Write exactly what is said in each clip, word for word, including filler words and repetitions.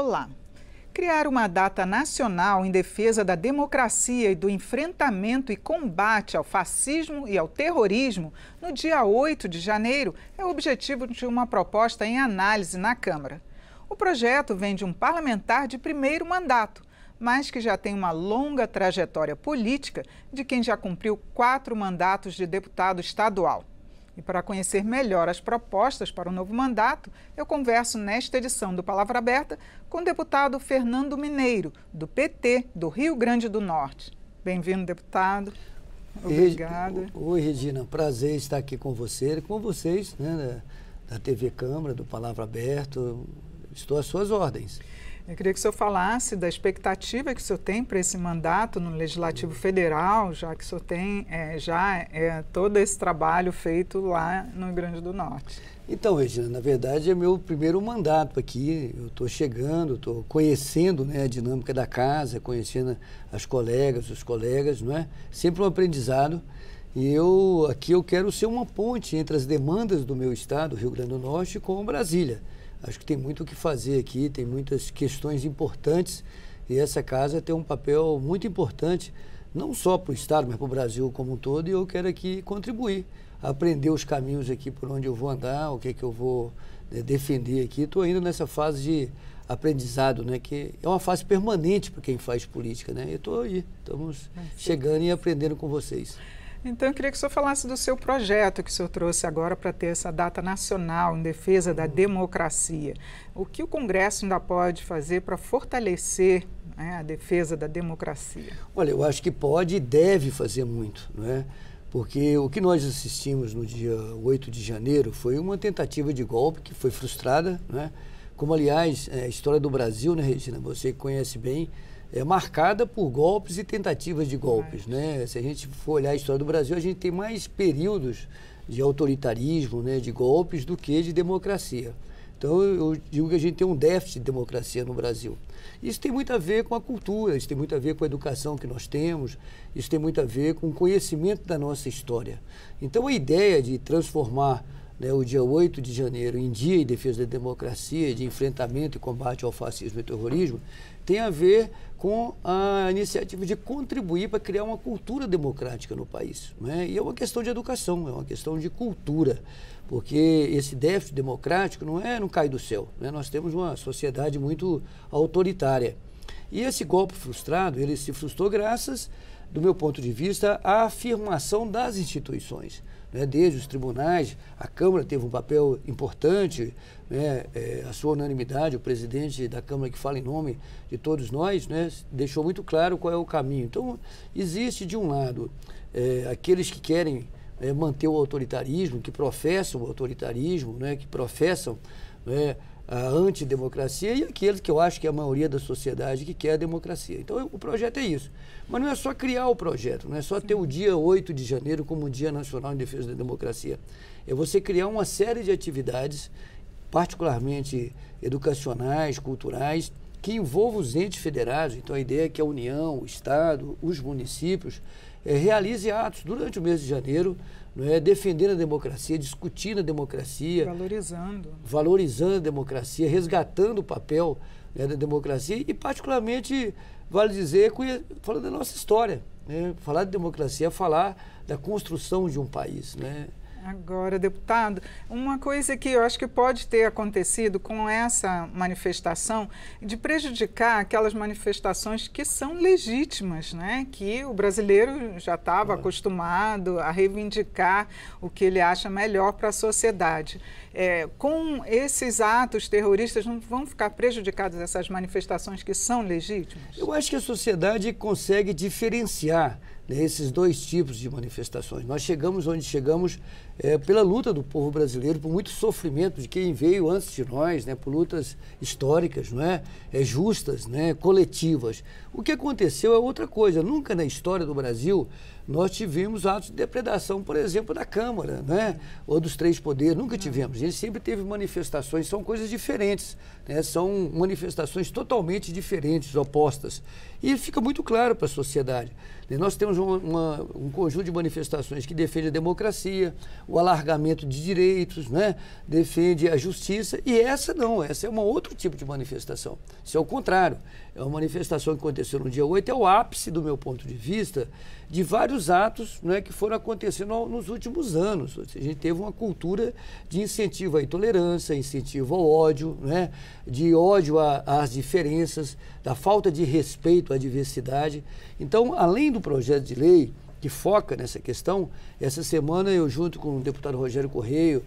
Olá. Criar uma data nacional em defesa da democracia e do enfrentamento e combate ao fascismo e ao terrorismo no dia oito de janeiro é o objetivo de uma proposta em análise na Câmara. O projeto vem de um parlamentar de primeiro mandato, mas que já tem uma longa trajetória política de quem já cumpriu quatro mandatos de deputado estadual. E para conhecer melhor as propostas para o novo mandato, eu converso nesta edição do Palavra Aberta com o deputado Fernando Mineiro, do P T do Rio Grande do Norte. Bem-vindo, deputado. Obrigada. Oi, Regina. Prazer estar aqui com você e com vocês, né, da T V Câmara, do Palavra Aberta. Estou às suas ordens. Eu queria que o senhor falasse da expectativa que o senhor tem para esse mandato no Legislativo Federal, já que o senhor tem é, já é, todo esse trabalho feito lá no Rio Grande do Norte. Então, Regina, na verdade é meu primeiro mandato aqui. Eu estou chegando, estou conhecendo, né, a dinâmica da casa, conhecendo as colegas, os colegas, não é? Sempre um aprendizado. E eu aqui eu quero ser uma ponte entre as demandas do meu estado, Rio Grande do Norte, com Brasília. Acho que tem muito o que fazer aqui, tem muitas questões importantes e essa casa tem um papel muito importante, não só para o estado, mas para o Brasil como um todo, e eu quero aqui contribuir, aprender os caminhos aqui por onde eu vou andar, o que é que eu vou né, defender aqui. Estou ainda nessa fase de aprendizado, né, que é uma fase permanente para quem faz política, né? Eu estou aí, estamos chegando e aprendendo com vocês. Então, eu queria que o senhor falasse do seu projeto que o senhor trouxe agora para ter essa data nacional em defesa da democracia. O que o Congresso ainda pode fazer para fortalecer, né, a defesa da democracia? Olha, eu acho que pode e deve fazer muito, não é? Porque o que nós assistimos no dia oito de janeiro foi uma tentativa de golpe que foi frustrada, não é? Como, aliás, a história do Brasil, né, Regina, você conhece bem, é marcada por golpes e tentativas de golpes, né? Se a gente for olhar a história do Brasil, a gente tem mais períodos de autoritarismo, né, de golpes, do que de democracia. Então, eu digo que a gente tem um déficit de democracia no Brasil. Isso tem muito a ver com a cultura, isso tem muito a ver com a educação que nós temos, isso tem muito a ver com o conhecimento da nossa história. Então, a ideia de transformar, né, o dia oito de janeiro em dia em defesa da democracia, de enfrentamento e combate ao fascismo e terrorismo, tem a ver com a iniciativa de contribuir para criar uma cultura democrática no país, né? E é uma questão de educação, é uma questão de cultura, porque esse déficit democrático não, é, não cai do céu, né? Nós temos uma sociedade muito autoritária. E esse golpe frustrado, ele se frustrou graças, do meu ponto de vista, à afirmação das instituições. Desde os tribunais, a Câmara teve um papel importante, né, é, a sua unanimidade, o presidente da Câmara que fala em nome de todos nós, né, deixou muito claro qual é o caminho. Então, existe de um lado é, aqueles que querem é, manter o autoritarismo, que professam o autoritarismo, né, que professam né, a antidemocracia, e aqueles que eu acho que é a maioria da sociedade que quer a democracia. Então, o projeto é isso. Mas não é só criar o projeto, não é só ter o dia oito de janeiro como o Dia Nacional em Defesa da Democracia. É você criar uma série de atividades, particularmente educacionais, culturais, que envolvam os entes federados. Então, a ideia é que a União, o Estado, os municípios é, realize atos durante o mês de janeiro, não é, defendendo a democracia, discutindo a democracia. Valorizando. Valorizando a democracia, resgatando o papel, né, da democracia e, particularmente, vale dizer, falando da nossa história, né? Falar de democracia é falar da construção de um país, né? Agora, deputado, uma coisa que eu acho que pode ter acontecido com essa manifestação de prejudicar aquelas manifestações que são legítimas, né? Que o brasileiro já estava acostumado a reivindicar o que ele acha melhor para a sociedade. É, com esses atos terroristas, não vão ficar prejudicadas essas manifestações que são legítimas? Eu acho que a sociedade consegue diferenciar, né, esses dois tipos de manifestações. Nós chegamos onde chegamos é, pela luta do povo brasileiro, por muito sofrimento de quem veio antes de nós, né, por lutas históricas, não é? É, justas, né, coletivas. O que aconteceu é outra coisa. Nunca na história do Brasil nós tivemos atos de depredação, por exemplo, da Câmara, né? Ou dos três poderes, nunca tivemos. A gente sempre teve manifestações, são coisas diferentes, né? São manifestações totalmente diferentes, opostas. E fica muito claro para a sociedade. Nós temos uma, uma, um conjunto de manifestações que defende a democracia, o alargamento de direitos, né? Defende a justiça, e essa não, essa é um outro tipo de manifestação. Isso é o contrário. É uma manifestação que aconteceu no dia oito, é o ápice, do meu ponto de vista, de vários atos, né, que foram acontecendo ao, nos últimos anos. Ou seja, a gente teve uma cultura de incentivo à intolerância, incentivo ao ódio, né, de ódio a, às diferenças, da falta de respeito à diversidade. Então, além do projeto de lei que foca nessa questão, essa semana eu, junto com o deputado Rogério Correio,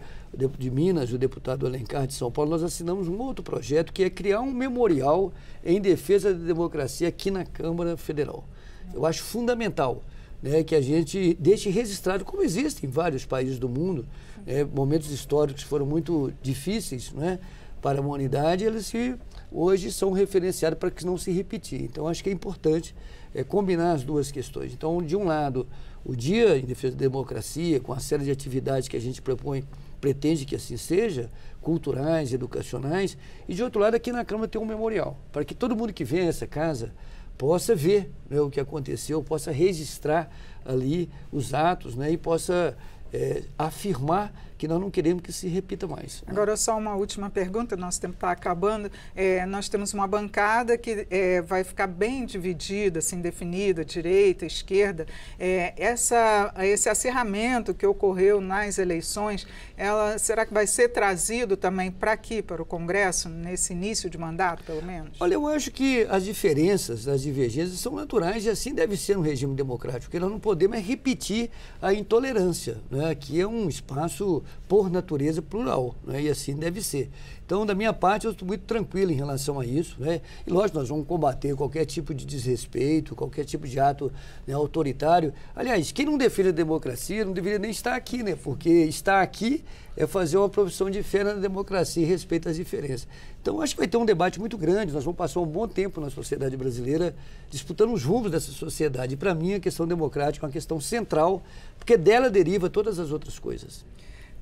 de Minas, e o deputado Alencar, de São Paulo, nós assinamos um outro projeto que é criar um memorial em defesa da democracia aqui na Câmara Federal. Eu acho fundamental, né, que a gente deixe registrado, como existe em vários países do mundo, né, momentos históricos que foram muito difíceis, né, para a humanidade, eles se, hoje são referenciados para que não se repetir. Então, acho que é importante é, combinar as duas questões. Então, de um lado, o Dia em Defesa da Democracia, com a série de atividades que a gente propõe, pretende que assim seja, culturais, educacionais, e de outro lado, aqui na Câmara tem um memorial, para que todo mundo que vem a essa casa possa ver, né, o que aconteceu, possa registrar ali os atos, né, e possa... É, afirmar que nós não queremos que se repita mais. Né? Agora, só uma última pergunta, nosso tempo está acabando. É, nós temos uma bancada que é, vai ficar bem dividida, assim, definida, direita, esquerda. É, essa, esse acirramento que ocorreu nas eleições, ela, será que vai ser trazido também para aqui, para o Congresso, nesse início de mandato, pelo menos? Olha, eu acho que as diferenças, as divergências são naturais e assim deve ser no regime democrático, porque nós não podemos repetir a intolerância, né? Aqui é um espaço, por natureza, plural, né? E assim deve ser. Então, da minha parte, eu estou muito tranquilo em relação a isso, né? E, lógico, nós vamos combater qualquer tipo de desrespeito, qualquer tipo de ato, né, autoritário. Aliás, quem não defende a democracia não deveria nem estar aqui, né? Porque estar aqui é fazer uma profissão de fé na democracia e respeito às diferenças. Então, acho que vai ter um debate muito grande. Nós vamos passar um bom tempo na sociedade brasileira disputando os rumos dessa sociedade. E, para mim, a questão democrática é uma questão central, porque dela deriva todas as outras coisas.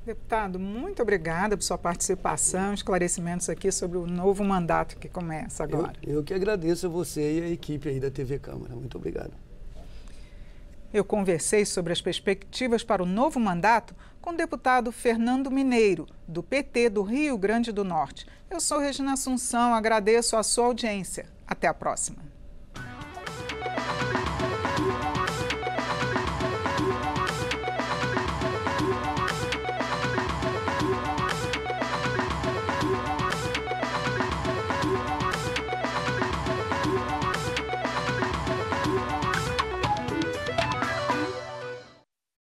Deputado, muito obrigada por sua participação, esclarecimentos aqui sobre o novo mandato que começa agora. Eu, eu que agradeço a você e a equipe aí da T V Câmara. Muito obrigado. Eu conversei sobre as perspectivas para o novo mandato com o deputado Fernando Mineiro, do P T do Rio Grande do Norte. Eu sou Regina Assunção, agradeço a sua audiência. Até a próxima.